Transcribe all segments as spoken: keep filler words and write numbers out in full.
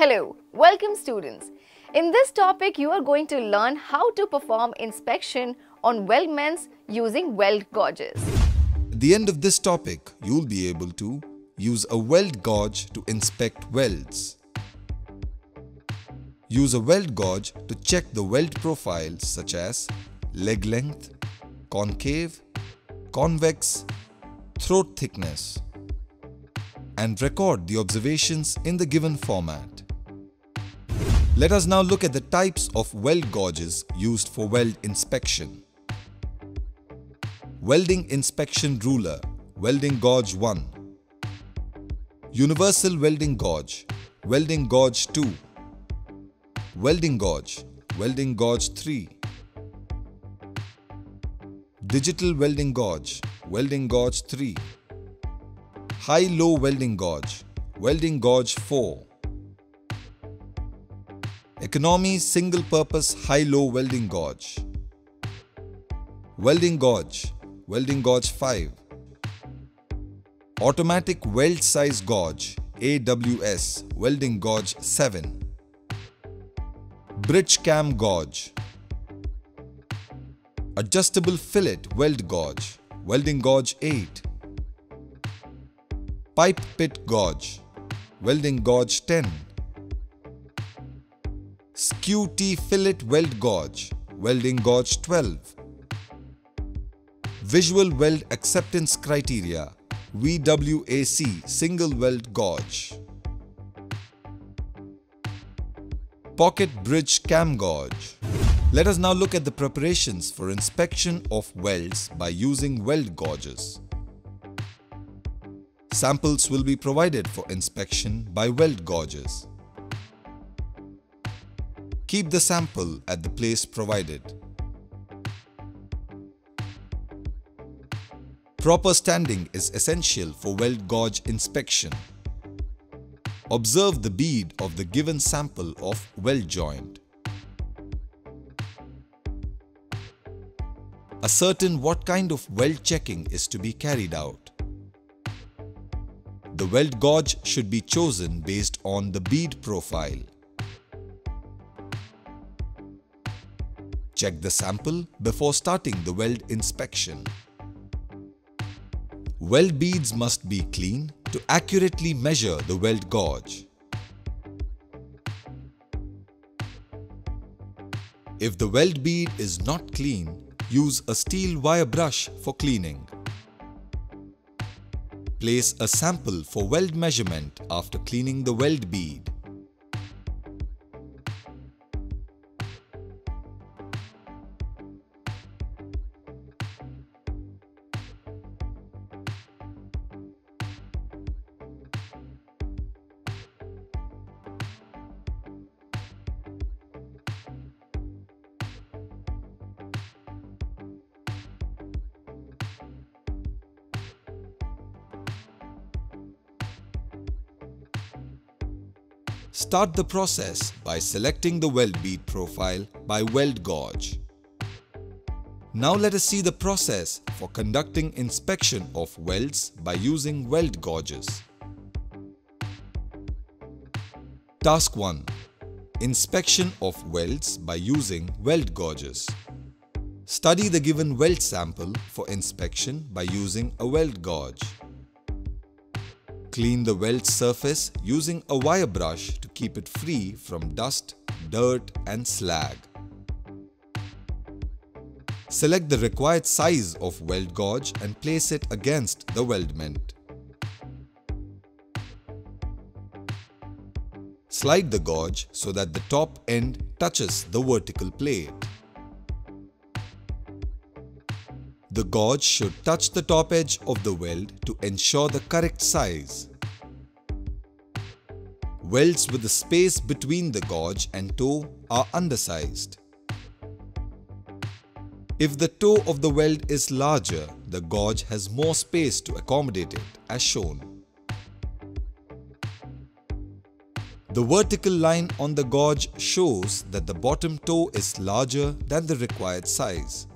Hello, welcome students. In this topic, you are going to learn how to perform inspection on weldments using weld gauges. At the end of this topic, you'll be able to use a weld gauge to inspect welds. Use a weld gauge to check the weld profiles such as leg length, concave, convex, throat thickness, and record the observations in the given format. Let us now look at the types of weld gauges used for weld inspection. Welding Inspection Ruler, Welding Gauge one. Universal Welding Gauge, Welding Gauge two. Welding Gauge, Welding Gauge three. Digital Welding Gauge, Welding Gauge three. High-Low Welding Gauge, Welding Gauge four. Economy Single Purpose High-Low Welding Gauge, Welding Gauge, Welding Gauge five. Automatic Weld Size Gauge, A W S, Welding Gauge seven. Bridge Cam Gauge, Adjustable Fillet Weld Gauge, Welding Gauge eight. Pipe Pit Gauge, Welding Gauge ten. S K U T Fillet Weld Gauge, Welding Gauge twelve. Visual Weld Acceptance Criteria, V W A C Single Weld Gauge. Pocket Bridge Cam Gauge. Let us now look at the preparations for inspection of welds by using weld gauges. Samples will be provided for inspection by weld gauges. Keep the sample at the place provided. Proper standing is essential for weld gauge inspection. Observe the bead of the given sample of weld joint. Ascertain what kind of weld checking is to be carried out. The weld gauge should be chosen based on the bead profile. Check the sample before starting the weld inspection. Weld beads must be clean to accurately measure the weld gauge. If the weld bead is not clean, use a steel wire brush for cleaning. Place a sample for weld measurement after cleaning the weld bead. Start the process by selecting the weld bead profile by weld gauge. Now let us see the process for conducting inspection of welds by using weld gauges. Task one. Inspection of welds by using weld gauges. Study the given weld sample for inspection by using a weld gauge. Clean the weld surface using a wire brush to keep it free from dust, dirt and slag. Select the required size of weld gauge and place it against the weldment. Slide the gauge so that the top end touches the vertical plate. The gauge should touch the top edge of the weld to ensure the correct size. Welds with the space between the gauge and toe are undersized. If the toe of the weld is larger, the gauge has more space to accommodate it, as shown. The vertical line on the gauge shows that the bottom toe is larger than the required size.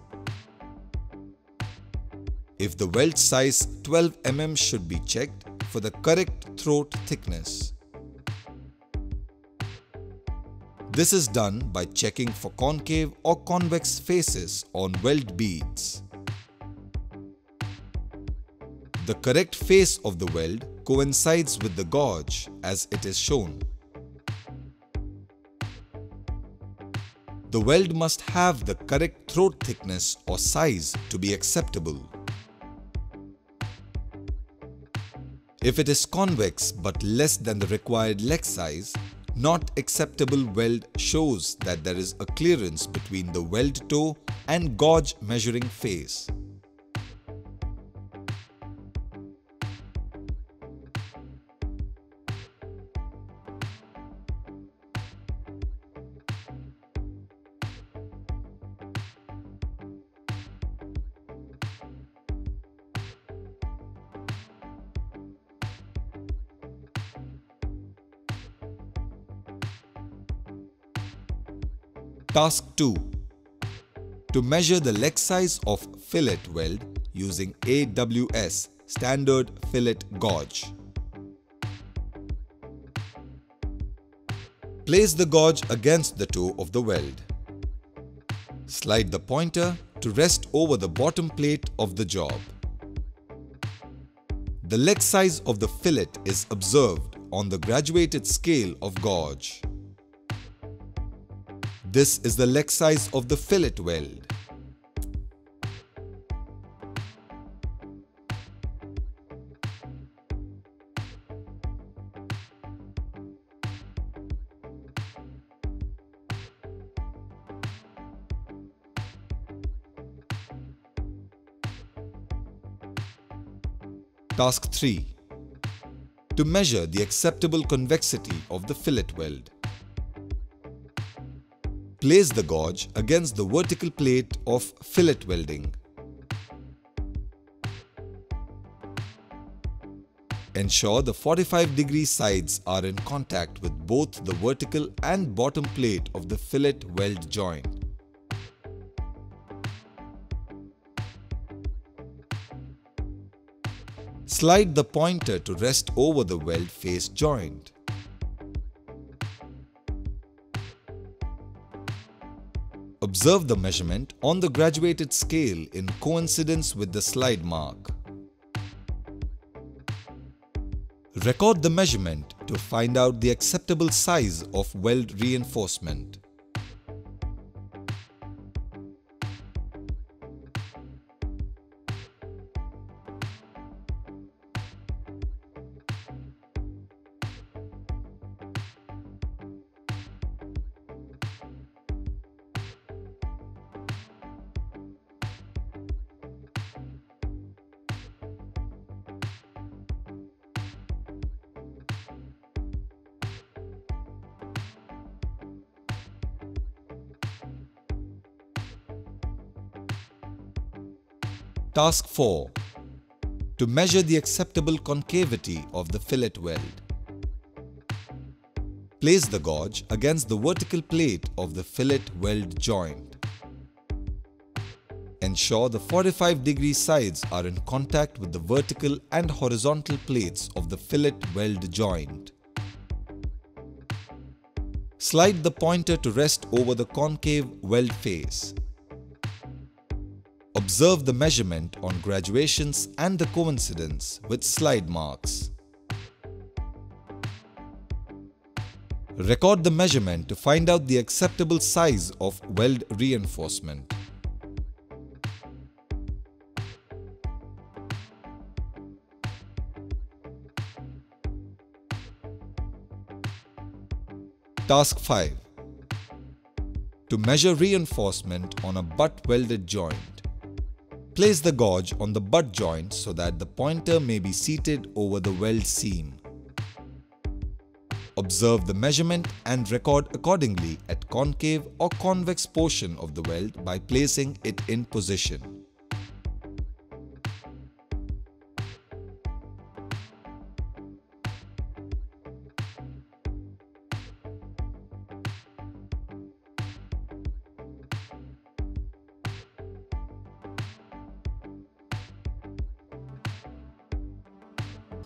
If the weld size twelve millimeters should be checked for the correct throat thickness. This is done by checking for concave or convex faces on weld beads. The correct face of the weld coincides with the gauge as it is shown. The weld must have the correct throat thickness or size to be acceptable. If it is convex but less than the required leg size, not acceptable weld shows that there is a clearance between the weld toe and gauge measuring face. Task two. To measure the leg size of fillet weld using A W S standard fillet gauge. Place the gauge against the toe of the weld. Slide the pointer to rest over the bottom plate of the job. The leg size of the fillet is observed on the graduated scale of gauge. This is the leg size of the fillet weld. Task three. To measure the acceptable convexity of the fillet weld. Place the gauge against the vertical plate of fillet welding. Ensure the forty-five degree sides are in contact with both the vertical and bottom plate of the fillet weld joint. Slide the pointer to rest over the weld face joint. Observe the measurement on the graduated scale in coincidence with the slide mark. Record the measurement to find out the acceptable size of weld reinforcement. Task four. To measure the acceptable concavity of the fillet weld. Place the gauge against the vertical plate of the fillet weld joint. Ensure the forty-five degree sides are in contact with the vertical and horizontal plates of the fillet weld joint. Slide the pointer to rest over the concave weld face. Observe the measurement on graduations and the coincidence with slide marks. Record the measurement to find out the acceptable size of weld reinforcement. Task five. To measure reinforcement on a butt-welded joint. Place the gauge on the butt joint so that the pointer may be seated over the weld seam. Observe the measurement and record accordingly at concave or convex portion of the weld by placing it in position.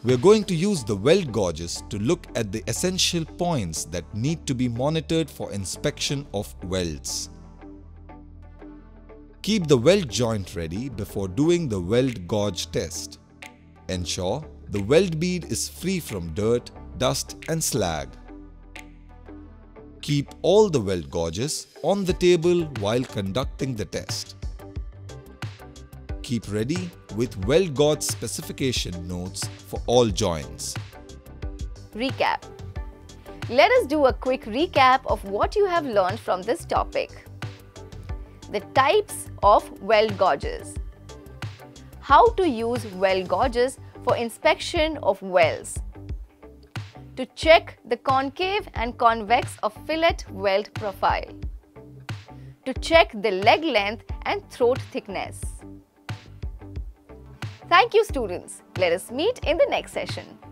We are going to use the weld gauges to look at the essential points that need to be monitored for inspection of welds. Keep the weld joint ready before doing the weld gauge test. Ensure the weld bead is free from dirt, dust and slag. Keep all the weld gauges on the table while conducting the test. Keep ready with weld gauge specification notes for all joints. Recap. Let us do a quick recap of what you have learned from this topic. The types of weld gauges. How to use weld gauges for inspection of welds. To check the concave and convex of fillet weld profile. To check the leg length and throat thickness. Thank you, students. Let us meet in the next session.